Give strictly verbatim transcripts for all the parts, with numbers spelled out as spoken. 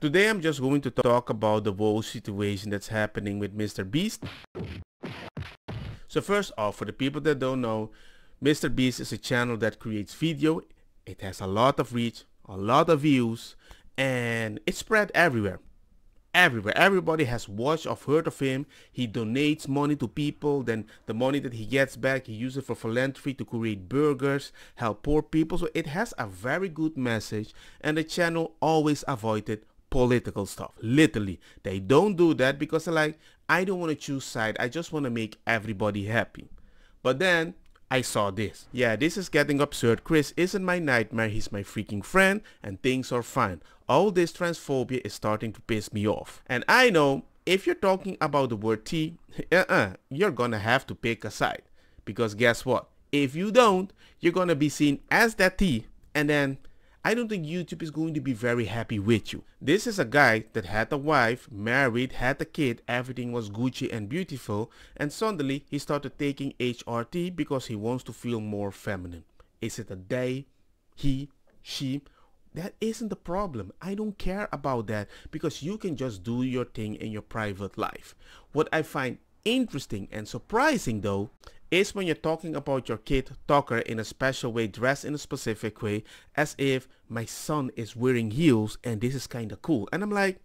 Today I'm just going to talk about the whole situation that's happening with MrBeast. So first off, for the people that don't know, MrBeast is a channel that creates video. It has a lot of reach, a lot of views, and it's spread everywhere. Everywhere. Everybody has watched or heard of him. He donates money to people. Then the money that he gets back, he uses it for philanthropy, to create burgers, help poor people. So it has a very good message, and the channel always avoided political stuff. Literally, they don't do that because they're like, I don't want to choose side. I just want to make everybody happy. But then I saw this. Yeah, this is getting absurd. Chris isn't my nightmare, he's my freaking friend, and things are fine. All this transphobia is starting to piss me off. And I know, if you're talking about the word T, uh-uh, you're gonna have to pick a side. Because guess what? If you don't, you're gonna be seen as that T, and then I don't think YouTube is going to be very happy with you. This is a guy that had a wife, married, had a kid, everything was Gucci and beautiful, and suddenly he started taking H R T because he wants to feel more feminine. Is it a they, he, she? That isn't the problem. I don't care about that because you can just do your thing in your private life. What I find interesting and surprising though is when you're talking about your kid Tucker in a special way, dressed in a specific way, as if my son is wearing heels and this is kind of cool. And I'm like,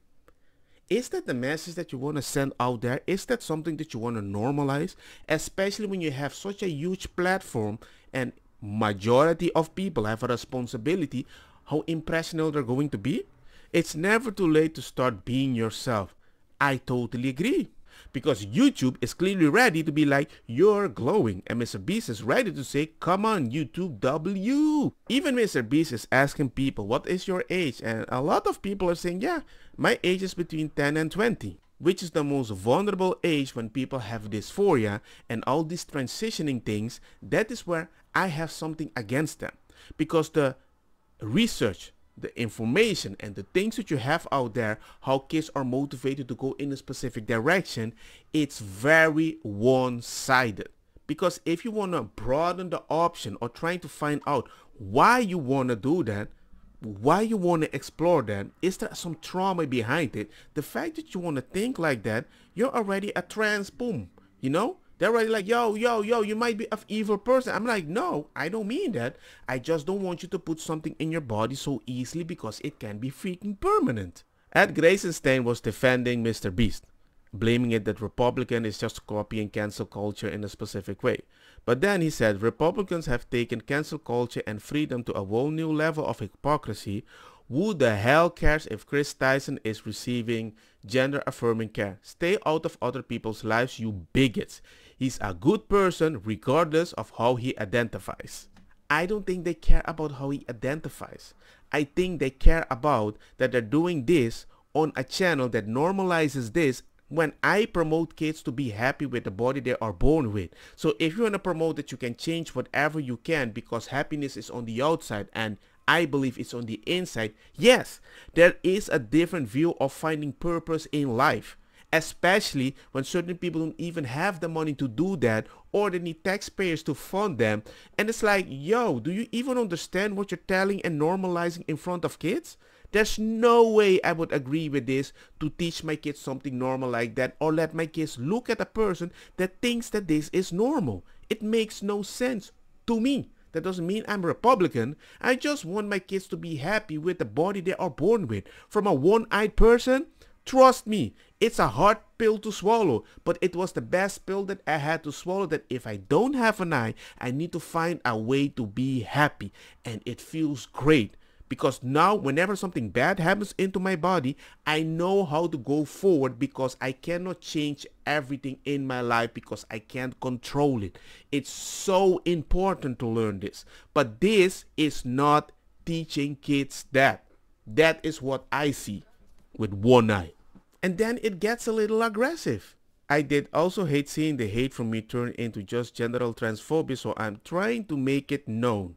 is that the message that you want to send out there? Is that something that you want to normalize? Especially when you have such a huge platform and majority of people have a responsibility how impressionable they're going to be. It's never too late to start being yourself. I totally agree. Because YouTube is clearly ready to be like, you're glowing, and MrBeast is ready to say, come on YouTube W. Even MrBeast is asking people, what is your age? And a lot of people are saying, yeah, my age is between ten and twenty, which is the most vulnerable age when people have dysphoria and all these transitioning things. That is where I have something against them, because the research, the information, and the things that you have out there, how kids are motivated to go in a specific direction, it's very one-sided. Because if you want to broaden the option or trying to find out why you want to do that, why you want to explore that, is there some trauma behind it? The fact that you want to think like that, you're already a trans, boom, you know? They're already like, yo, yo, yo, you might be an evil person. I'm like, no, I don't mean that. I just don't want you to put something in your body so easily because it can be freaking permanent. Ed Graysonstein was defending MrBeast, blaming it that Republican is just copying cancel culture in a specific way. But then he said, Republicans have taken cancel culture and freedom to a whole new level of hypocrisy. Who the hell cares if Chris Tyson is receiving gender-affirming care? Stay out of other people's lives, you bigots. He's a good person regardless of how he identifies. I don't think they care about how he identifies. I think they care about that they're doing this on a channel that normalizes this. When I promote kids to be happy with the body they are born with. So if you want to promote that you can change whatever you can because happiness is on the outside and I believe it's on the inside. Yes, there is a different view of finding purpose in life, especially when certain people don't even have the money to do that or they need taxpayers to fund them. And it's like, yo, do you even understand what you're telling and normalizing in front of kids? There's no way I would agree with this to teach my kids something normal like that or let my kids look at a person that thinks that this is normal. It makes no sense to me. That doesn't mean I'm a Republican. I just want my kids to be happy with the body they are born with. From a one-eyed person, trust me, it's a hard pill to swallow. But it was the best pill that I had to swallow, that if I don't have an eye, I need to find a way to be happy. And it feels great. Because now whenever something bad happens into my body, I know how to go forward because I cannot change everything in my life because I can't control it. It's so important to learn this. But this is not teaching kids that. That is what I see with one eye. And then it gets a little aggressive. I did also hate seeing the hate from me turn into just general transphobia, so I'm trying to make it known.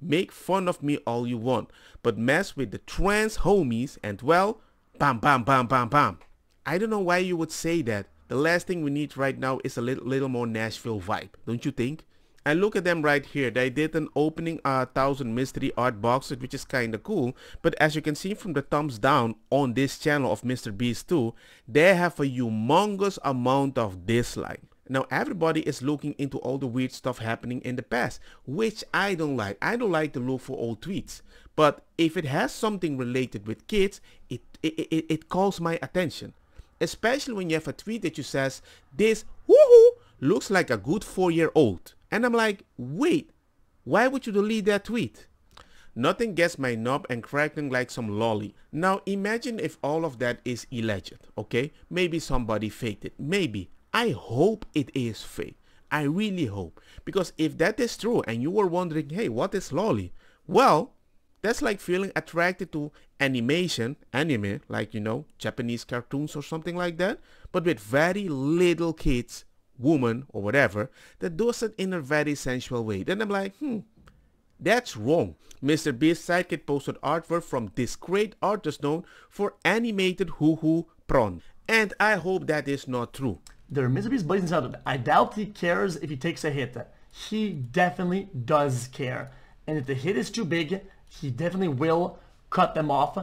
Make fun of me all you want, but mess with the trans homies and, well, bam, bam, bam, bam, bam. I don't know why you would say that. The last thing we need right now is a little, little more Nashville vibe, don't you think? And look at them right here. They did an opening uh, thousand mystery art box, which is kind of cool. But as you can see from the thumbs down on this channel of MrBeast two, they have a humongous amount of dislike. Now everybody is looking into all the weird stuff happening in the past, which I don't like. I don't like to look for old tweets. But if it has something related with kids, it, it, it, it calls my attention. Especially when you have a tweet that you says, this woohoo looks like a good four year old. And I'm like, wait, why would you delete that tweet? Nothing gets my knob and cracking like some lolly. Now imagine if all of that is alleged, okay? Maybe somebody faked it, maybe. I hope it is fake. I really hope. Because if that is true and you were wondering, hey, what is lolly? Well, that's like feeling attracted to animation, anime, like, you know, Japanese cartoons or something like that, but with very little kids, woman or whatever, that does it in a very sensual way. Then I'm like, hmm, that's wrong. MrBeast Sidekick posted artwork from this great artist known for animated hoo-hoo prawn. And I hope that is not true. There MrBeast blazing out of it. I doubt he cares if he takes a hit. He definitely does care. And if the hit is too big, he definitely will cut them off.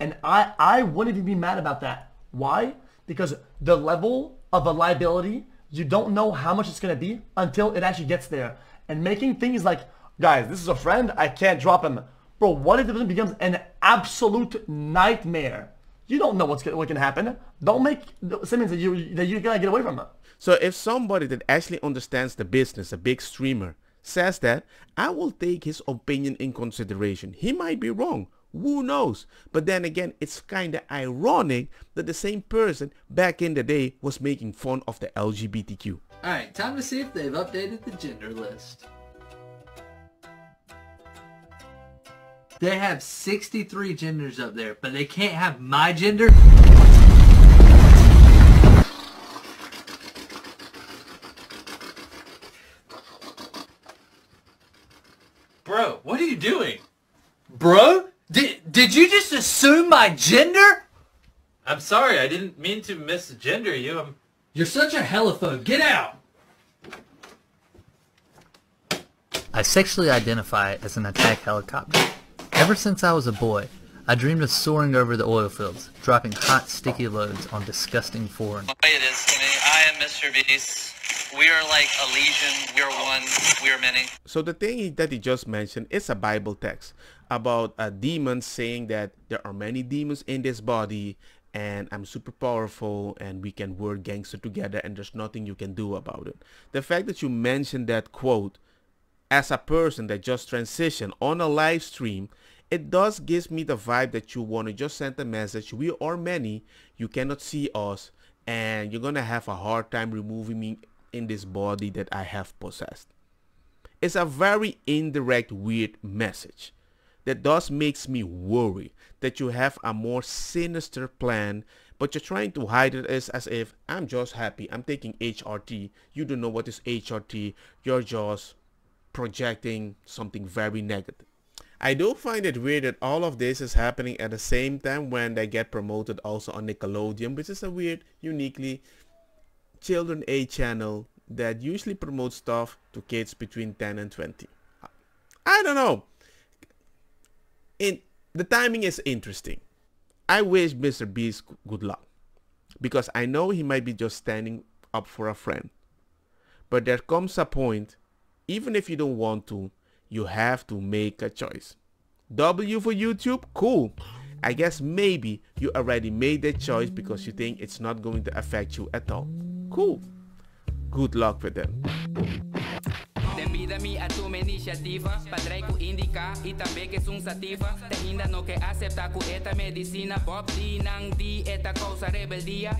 And I, I wouldn't even be mad about that. Why? Because the level of a liability, you don't know how much it's going to be until it actually gets there. And making things like, guys, this is a friend, I can't drop him. Bro, what if it becomes an absolute nightmare? You don't know what's gonna, what can happen. Don't make statements that, you, that you're going to get away from. So if somebody that actually understands the business, a big streamer, says that, I will take his opinion in consideration. He might be wrong. Who knows? But then again, it's kind of ironic that the same person back in the day was making fun of the L G B T Q. Alright, time to see if they've updated the gender list. They have sixty-three genders up there, but they can't have my gender. Bro, what are you doing? Bro? Did, did you just assume my gender? I'm sorry, I didn't mean to misgender you. I'm... You're such a heliphobe. Get out! I sexually identify as an attack helicopter. Ever since I was a boy, I dreamed of soaring over the oil fields, dropping hot, sticky loads on disgusting foreign. The way it is to me, I am MrBeast. We are like a legion. We are one. We are many. So the thing that he just mentioned is a Bible text about a demon saying that there are many demons in this body, and I'm super powerful, and we can work gangster together, and there's nothing you can do about it. The fact that you mentioned that quote as a person that just transitioned on a live stream, it does give me the vibe that you want to just send a message. We are many, you cannot see us, and you're gonna have a hard time removing me in this body that I have possessed. It's a very indirect, weird message that does makes me worry that you have a more sinister plan, but you're trying to hide it as, as if I'm just happy, I'm taking H R T. You don't know what is H R T, you're just projecting something very negative. I do find it weird that all of this is happening at the same time when they get promoted also on Nickelodeon, which is a weird, uniquely children A channel that usually promotes stuff to kids between ten and twenty. I don't know. In the timing is interesting. I wish MrBeast good luck, because I know he might be just standing up for a friend, but there comes a point. Even if you don't want to, you have to make a choice. W for YouTube? Cool. I guess maybe you already made that choice because you think it's not going to affect you at all. Cool. Good luck with them. Dá-me a tua iniciativa, padreco indicar e também que são sativa. Tem ainda não quer aceitar com esta medicina, Bob D, Nang D, esta causa rebeldia.